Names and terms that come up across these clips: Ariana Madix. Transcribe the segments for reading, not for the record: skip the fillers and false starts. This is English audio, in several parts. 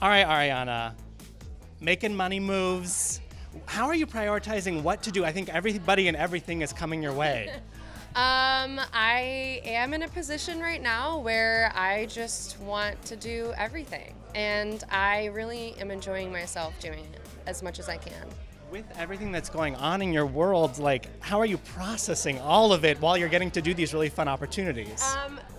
All right, Ariana, making money moves. How are you prioritizing what to do? I think everybody and everything is coming your way. I am in a position right now where I just want to do everything, and I really am enjoying myself doing it as much as I can. With everything that's going on in your world, like, how are you processing all of it while you're getting to do these really fun opportunities?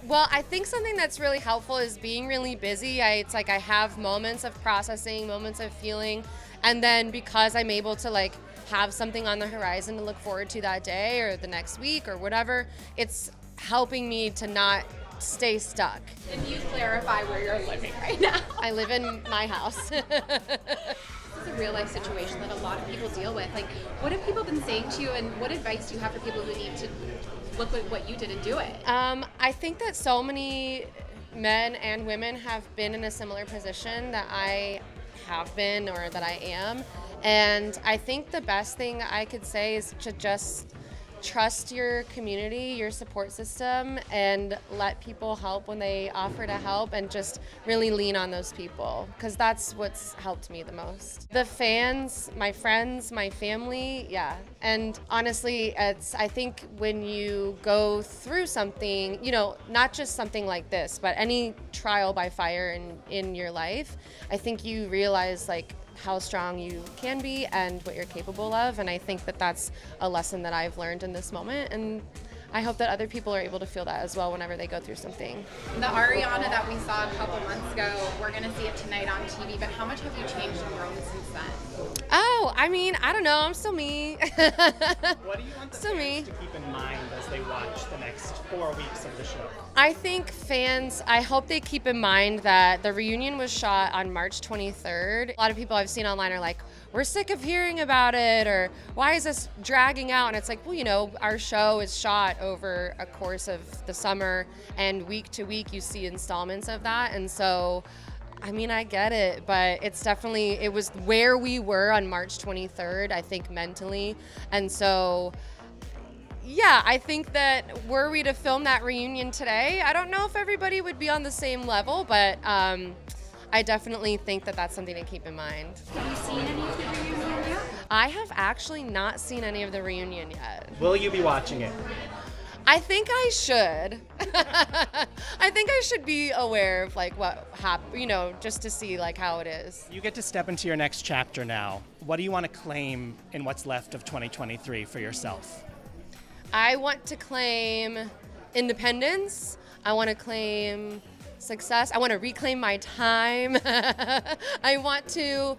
Well, I think something that's really helpful is being really busy. It's like I have moments of processing, moments of feeling, and then because I'm able to like have something on the horizon to look forward to that day or the next week or whatever, it's helping me to not stay stuck. Can you clarify where you're living right now? I live in my house. This is a real life situation that a lot of people deal with. Like, what have people been saying to you, and what advice do you have for people who need to look at what you did and do it? I think that so many men and women have been in a similar position that I have been or that I am. And I think the best thing I could say is to just trust your community, your support system, and let people help when they offer to help, and just really lean on those people, because that's what's helped me the most. The fans, my friends, my family, yeah. And honestly, it's, I think when you go through something, you know, not just something like this, but any trial by fire in your life, I think you realize like how strong you can be and what you're capable of. And I think that that's a lesson that I've learned in this moment. And I hope that other people are able to feel that as well whenever they go through something. The Ariana that we saw a couple months ago, we're gonna see it tonight on TV, but how much have you changed in the world since then? Oh, I mean, I don't know, I'm still me. What do you want the fans to keep in mind as they watch the next 4 weeks of the show? I think fans, I hope they keep in mind that the reunion was shot on March 23rd. A lot of people I've seen online are like, we're sick of hearing about it, or why is this dragging out? And it's like, well, you know, our show is shot over a course of the summer, and week to week you see installments of that. And so, I mean, I get it, but it's definitely, it was where we were on March 23rd, I think mentally. And so, yeah, I think that were we to film that reunion today, I don't know if everybody would be on the same level, but I definitely think that that's something to keep in mind. Have you seen any of the reunion yet? I have actually not seen any of the reunion yet. Will you be watching it? I think I should. I think I should be aware of like what happened, you know, just to see like how it is. You get to step into your next chapter now. What do you want to claim in what's left of 2023 for yourself? I want to claim independence. I want to claim success. I want to reclaim my time. I want to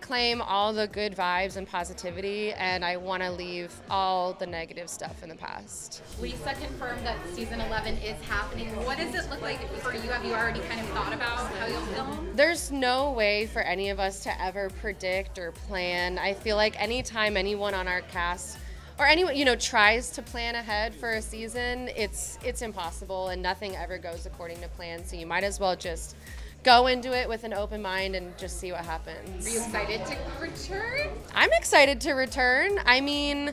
claim all the good vibes and positivity, and I want to leave all the negative stuff in the past. Lisa confirmed that season 11 is happening. What does it look like for you? Have you already kind of thought about how you'll film? There's no way for any of us to ever predict or plan. I feel like anytime anyone on our cast or anyone, you know, tries to plan ahead for a season, it's impossible, and nothing ever goes according to plan, so you might as well just go into it with an open mind and just see what happens. Are you excited to return? I'm excited to return. I mean,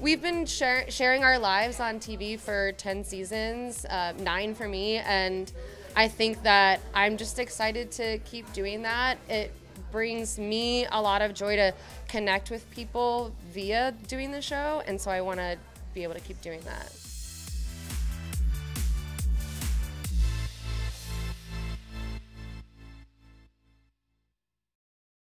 we've been sharing our lives on TV for 10 seasons, 9 for me, and I think that I'm just excited to keep doing that. It brings me a lot of joy to connect with people via doing the show, and so I want to be able to keep doing that.